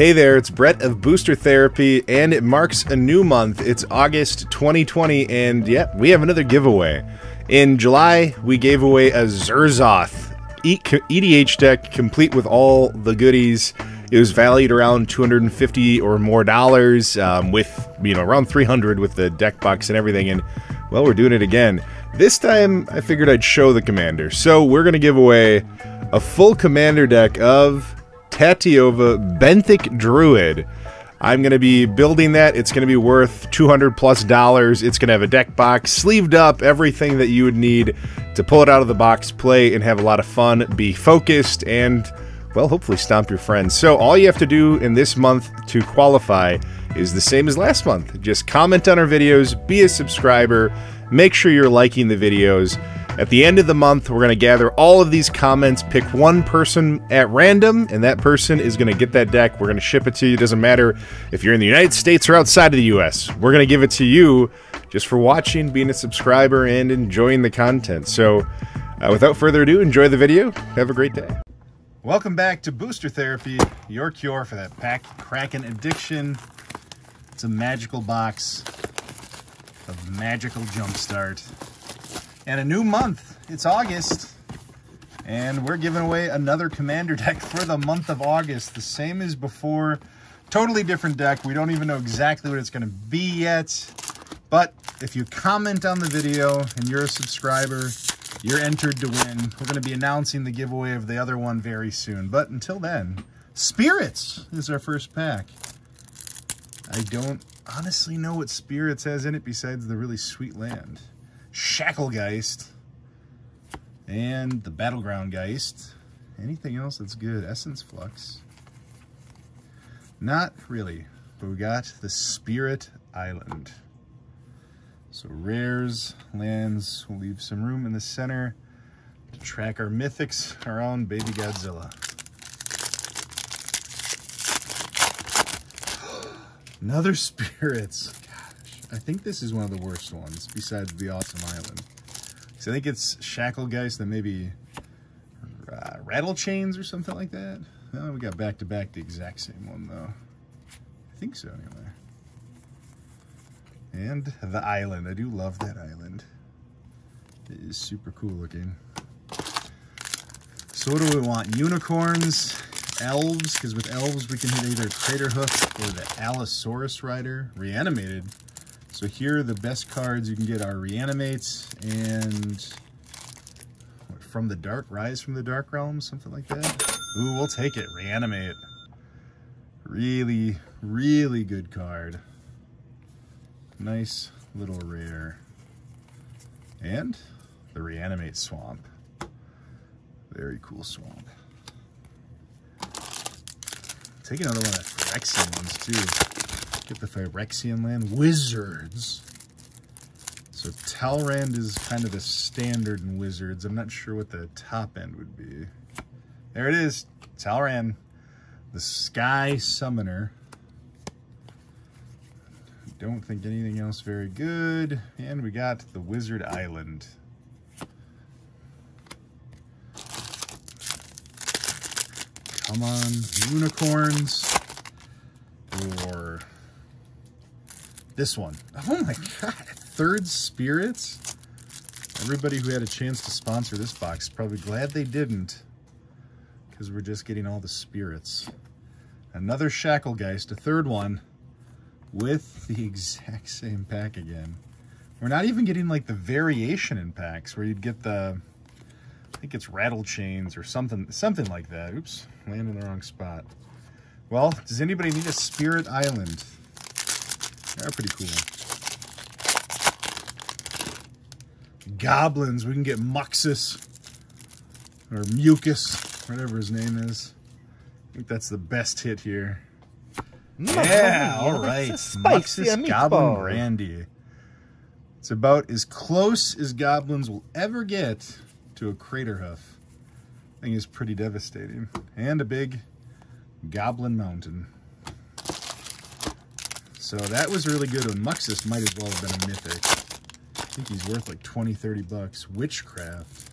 Hey there, it's Brett of Booster Therapy, and it marks a new month. It's August 2020, and yeah, we have another giveaway. In July, we gave away a Zerzoth EDH deck complete with all the goodies. It was valued around $250 or more dollars, with, you know, around $300 with the deck box and everything, and, well, we're doing it again. This time, I figured I'd show the commander, so we're going to give away a full commander deck of Tatyova, Benthic Druid. I'm going to be building that. It's going to be worth $200 plus. It's going to have a deck box, sleeved up, everything that you would need to pull it out of the box, play, and have a lot of fun, be focused, and, well, hopefully stomp your friends. So all you have to do in this month to qualify is the same as last month. Just comment on our videos, be a subscriber, make sure you're liking the videos. At the end of the month, we're going to gather all of these comments, pick one person at random, and that person is going to get that deck. We're going to ship it to you. It doesn't matter if you're in the United States or outside of the U.S. We're going to give it to you just for watching, being a subscriber, and enjoying the content. So without further ado, enjoy the video. Have a great day. Welcome back to Booster Therapy, your cure for that pack-cracking addiction. It's a magical box of magical Jumpstart. And a new month, it's August, and we're giving away another commander deck for the month of August, the same as before. Totally different deck. We don't even know exactly what it's going to be yet, but if you comment on the video and you're a subscriber, you're entered to win. We're going to be announcing the giveaway of the other one very soon, but until then, Spirits is our first pack. I don't honestly know what Spirits has in it besides the really sweet land. Shacklegeist and the Battleground Geist. Anything else that's good? Essence Flux. Not really, but we got the Spirit Island. So rares, lands, we'll leave some room in the center to track our mythics around Baby Godzilla. Another Spirits. I think this is one of the worst ones, besides the Awesome Island. So I think it's Shacklegeist and maybe Rattle Chains or something like that. No, we got back-to-back the exact same one, though. I think so, anyway. And the island. I do love that island. It is super cool looking. So what do we want? Unicorns, elves, because with elves we can hit either Craterhoof or the Allosaurus Rider. Reanimated. So here are the best cards you can get are Reanimates and what, From the Dark, Rise from the Dark Realm, something like that. Ooh, we'll take it. Reanimate. Really, really good card. Nice little rare. And the Reanimate Swamp. Very cool swamp. Take another one of the Phyrexian ones too. Get the Phyrexian land. Wizards. So Talrand is kind of the standard in Wizards. I'm not sure what the top end would be. There it is. Talrand. The Sky Summoner. Don't think anything else very good. And we got the Wizard Island. Come on. Unicorns. Or... this one. Oh my god. Third Spirits? Everybody who had a chance to sponsor this box is probably glad they didn't, because we're just getting all the Spirits. Another Shacklegeist, a third one, with the exact same pack again. We're not even getting like the variation in packs where you'd get the, I think it's Rattle Chains or something like that. Oops, land in the wrong spot. Well, does anybody need a Spirit Island? They're pretty cool. Goblins. We can get Muxus. Or Mucus. Whatever his name is. I think that's the best hit here. Yeah, alright. Muxus Goblin Grandy. It's about as close as goblins will ever get to a Craterhoof. I think it's pretty devastating. And a big Goblin Mountain. So that was a really good one. Muxus might as well have been a mythic. I think he's worth like 20, 30 bucks. Witchcraft.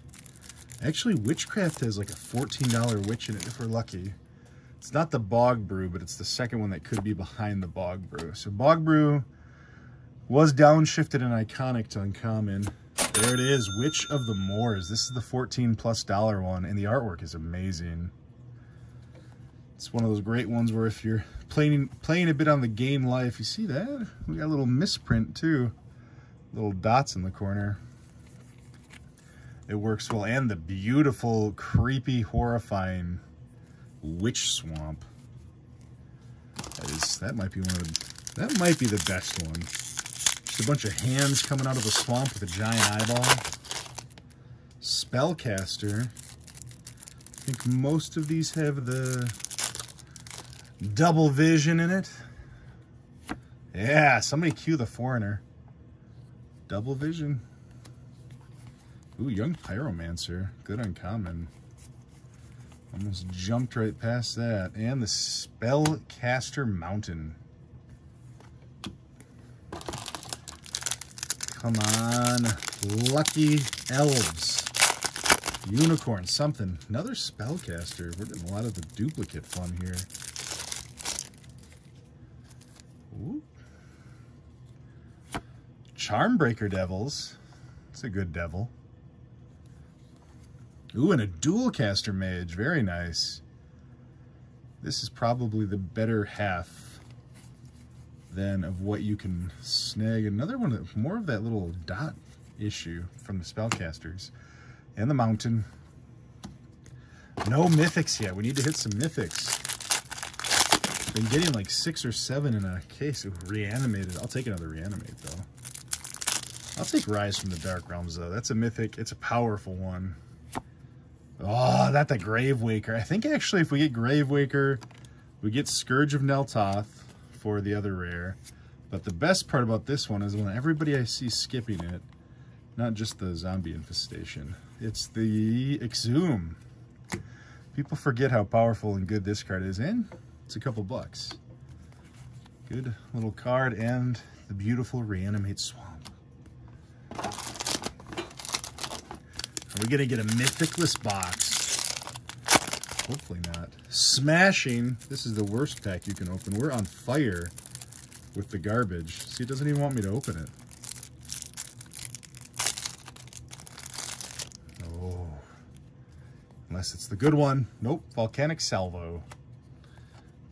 Actually, Witchcraft has like a $14 witch in it if we're lucky. It's It's not the Bog Brew, but it's the second one that could be behind the Bog Brew. So Bog Brew was downshifted and iconic to uncommon. There it is, Witch of the Moors. This is the $14+ one, and the artwork is amazing. It's one of those great ones where if you're playing a bit on the game life, you see that? We got a little misprint too. Little dots in the corner. It works well, and the beautiful, creepy, horrifying Witch Swamp. That might be the best one. Just a bunch of hands coming out of a swamp with a giant eyeball. Spellcaster. I think most of these have the Double Vision in it. Yeah, somebody cue the Foreigner. Double Vision. Ooh, Young Pyromancer. Good uncommon. Almost jumped right past that. And the Spellcaster Mountain. Come on. Lucky Elves. Unicorn, something. Another Spellcaster. We're getting a lot of the duplicate fun here. Ooh. Charmbreaker Devils. It's a good devil. Ooh, and a Dualcaster Mage. Very nice. This is probably the better half then of what you can snag. Another one, more of that little dot issue from the Spellcasters. And the Mountain. No Mythics yet. We need to hit some Mythics. Been getting like 6 or 7 in a case of Reanimated. I'll take another Reanimate, though. I'll take Rise from the Dark Realms, though. That's a Mythic. It's a powerful one. Oh, that's the Grave Waker. I think actually if we get Grave Waker, we get Scourge of Neltoth for the other rare. But the best part about this one is when everybody I see skipping it, not just the zombie infestation, it's the Exhume. People forget how powerful and good this card is, and it's a couple bucks. Good little card, and the beautiful Reanimate Swamp. We're gonna get a mythicless box. Hopefully not. Smashing. This is the worst pack you can open. We're on fire with the garbage. See, it doesn't even want me to open it. Oh. Unless it's the good one. Nope. Volcanic Salvo.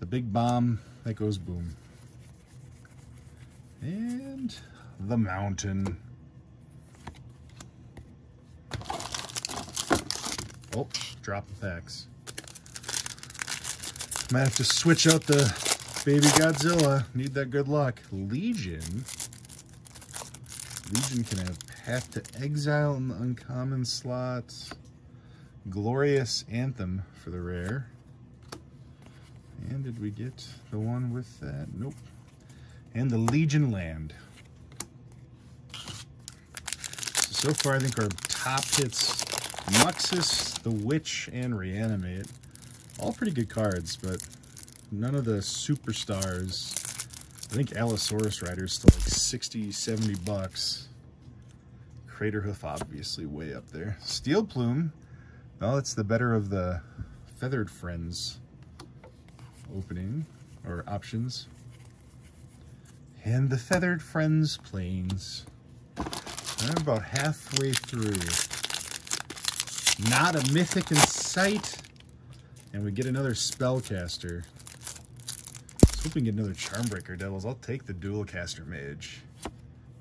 The big bomb that goes boom. And the Mountain. Oh, drop the packs. Might have to switch out the baby Godzilla. Need that good luck. Legion. Legion can have Path to Exile in the uncommon slots. Glorious Anthem for the rare. And did we get the one with that? Nope. And the Legion Land. So far, I think our top hits... Muxus, the Witch, and Reanimate. All pretty good cards, but none of the superstars. I think Allosaurus Rider is still like 60, 70 bucks. Craterhoof obviously way up there. Steel Plume. Well, it's the better of the Feathered Friends opening, or options. And the Feathered Friends Plains. I'm about halfway through. Not a mythic in sight. And we get another Spellcaster. Let's hope we can get another Charmbreaker Devils. I'll take the Dualcaster Mage.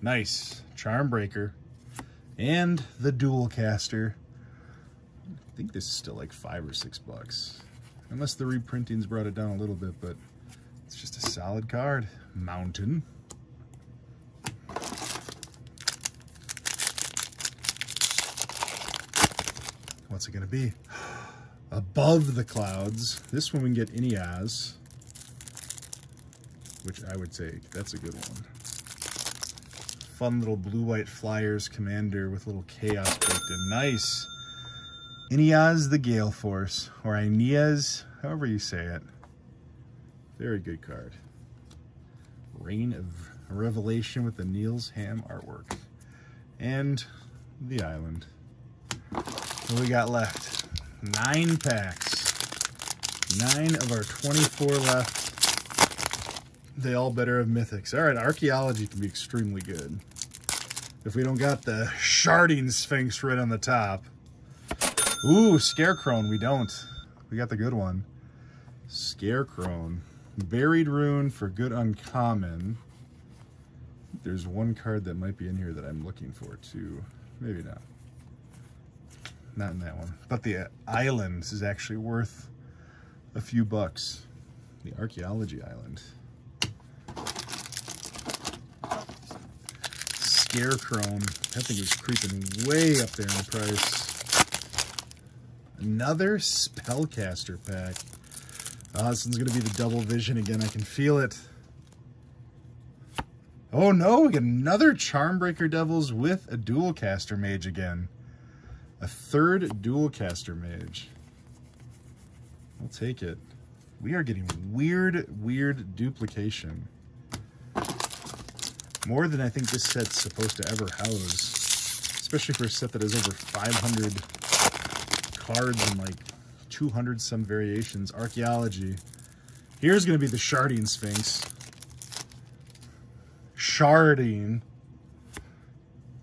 Nice. Charmbreaker. And the Dualcaster. I think this is still like $5 or $6. Unless the reprinting's brought it down a little bit, but it's just a solid card. Mountain. What's it going to be? Above the Clouds. This one we can get Ineas, which I would take. That's a good one. Fun little blue-white Flyers commander with a little chaos baked in. Nice. Ineas the Gale Force, or Ineas, however you say it. Very good card. Reign of Revelation with the Niels Ham artwork. And the Island. What do we got left? 9 packs. 9 of our 24 left. They all better have mythics. All right, archaeology can be extremely good. If we don't got the Sharding Sphinx right on the top. Ooh, Scarecrone, we don't. We got the good one. Scarecrone. Buried Rune for good uncommon. There's one card that might be in here that I'm looking for too. Maybe not. Not in that one. But the islands is actually worth a few bucks. The archaeology island. Scarecrone. That thing is creeping way up there in price. Another spellcaster pack. This one's going to be the double vision again. I can feel it. Oh no, we get another Charmbreaker Devils with a Dualcaster Mage again. A third Dualcaster Mage. I'll take it. We are getting weird, weird duplication. More than I think this set's supposed to ever house. Especially for a set that has over 500 cards and like 200 some variations. Archaeology. Here's going to be the Sharding Sphinx. Sharding.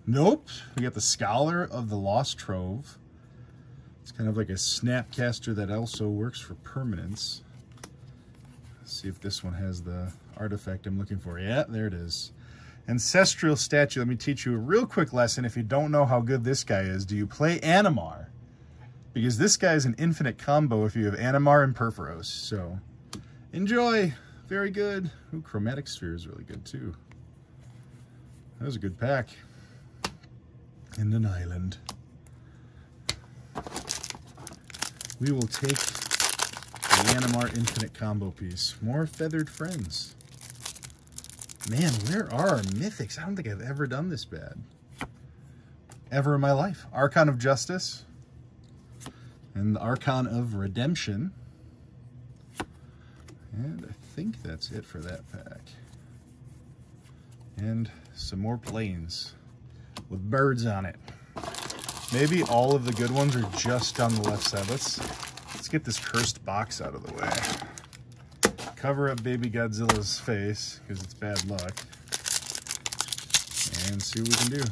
Nope. We got the Scholar of the Lost Trove. It's kind of like a Snapcaster that also works for permanence. Let's see if this one has the artifact I'm looking for. Yeah, there it is. Ancestral Statue. Let me teach you a real quick lesson. If you don't know how good this guy is, do you play Animar? Because this guy is an infinite combo if you have Animar and Perforos. So, enjoy. Very good. Ooh, Chromatic Sphere is really good too. That was a good pack. And an island. We will take the Animar Infinite Combo piece. More Feathered Friends. Man, where are our mythics? I don't think I've ever done this bad. Ever in my life. Archon of Justice. And the Archon of Redemption. And I think that's it for that pack. And some more planes with birds on it. Maybe all of the good ones are just on the left side. Let's get this cursed box out of the way. Cover up baby Godzilla's face, because it's bad luck. And see what we can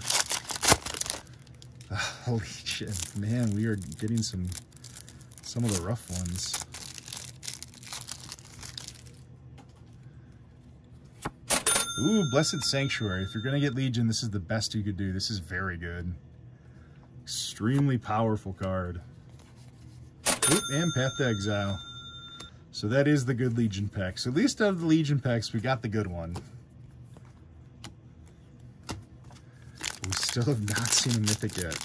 do. Holy shit, man, we are getting some of the rough ones. Ooh, Blessed Sanctuary. If you're going to get Legion, this is the best you could do. This is very good. Extremely powerful card. Oop, and Path to Exile. So that is the good Legion pack. So at least out of the Legion packs, we got the good one. We still have not seen a mythic yet.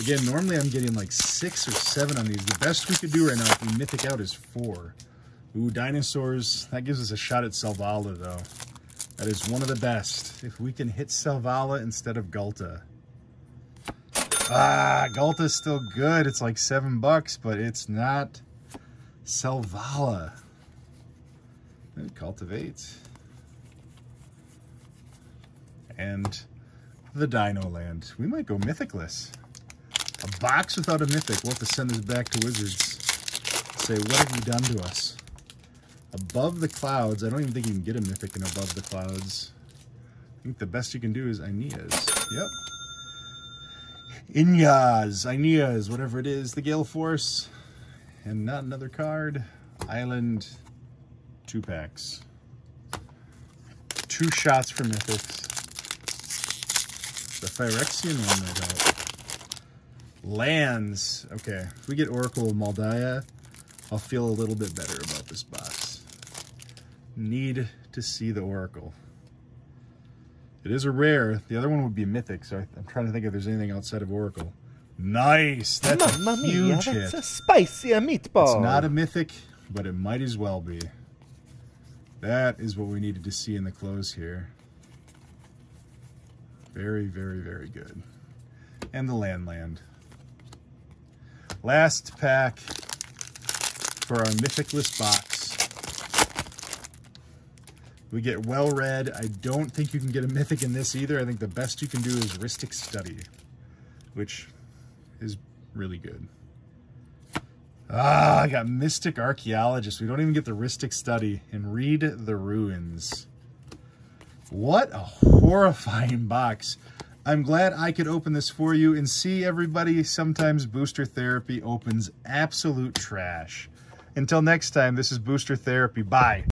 Again, normally I'm getting like 6 or 7 on these. The best we could do right now if we mythic out is 4. Ooh, Dinosaurs. That gives us a shot at Selvala, though. That is one of the best. If we can hit Selvala instead of Galta. Ah, Galta's still good. It's like $7, but it's not Selvala. And Cultivate. And the Dino Land. We might go mythicless. A box without a mythic. We'll have to send this back to Wizards. Say, what have you done to us? Above the Clouds. I don't even think you can get a mythic in Above the Clouds. I think the best you can do is Ineas. Yep. Ineas, Ineas, whatever it is. The Gale Force. And not another card. Island. 2 packs. 2 shots for mythics. The Phyrexian one, I doubt. Lands. Okay. If we get Oracle of Maldaya, I'll feel a little bit better about this box. Need to see the Oracle. It is a rare. The other one would be mythic, so I'm trying to think if there's anything outside of Oracle. Nice! That's Mamma a huge mia, that's hit. A spicy meatball. It's not a mythic, but it might as well be. That is what we needed to see in the close here. Very, very, very good. And the Land. Last pack for our mythicless box. We get Well Read. I don't think you can get a mythic in this either. I think the best you can do is Rhystic Study, which is really good. Ah, I got Mystic Archaeologist. We don't even get the Rhystic Study. And Read the Ruins. What a horrifying box. I'm glad I could open this for you and see everybody. Sometimes Booster Therapy opens absolute trash. Until next time, this is Booster Therapy. Bye.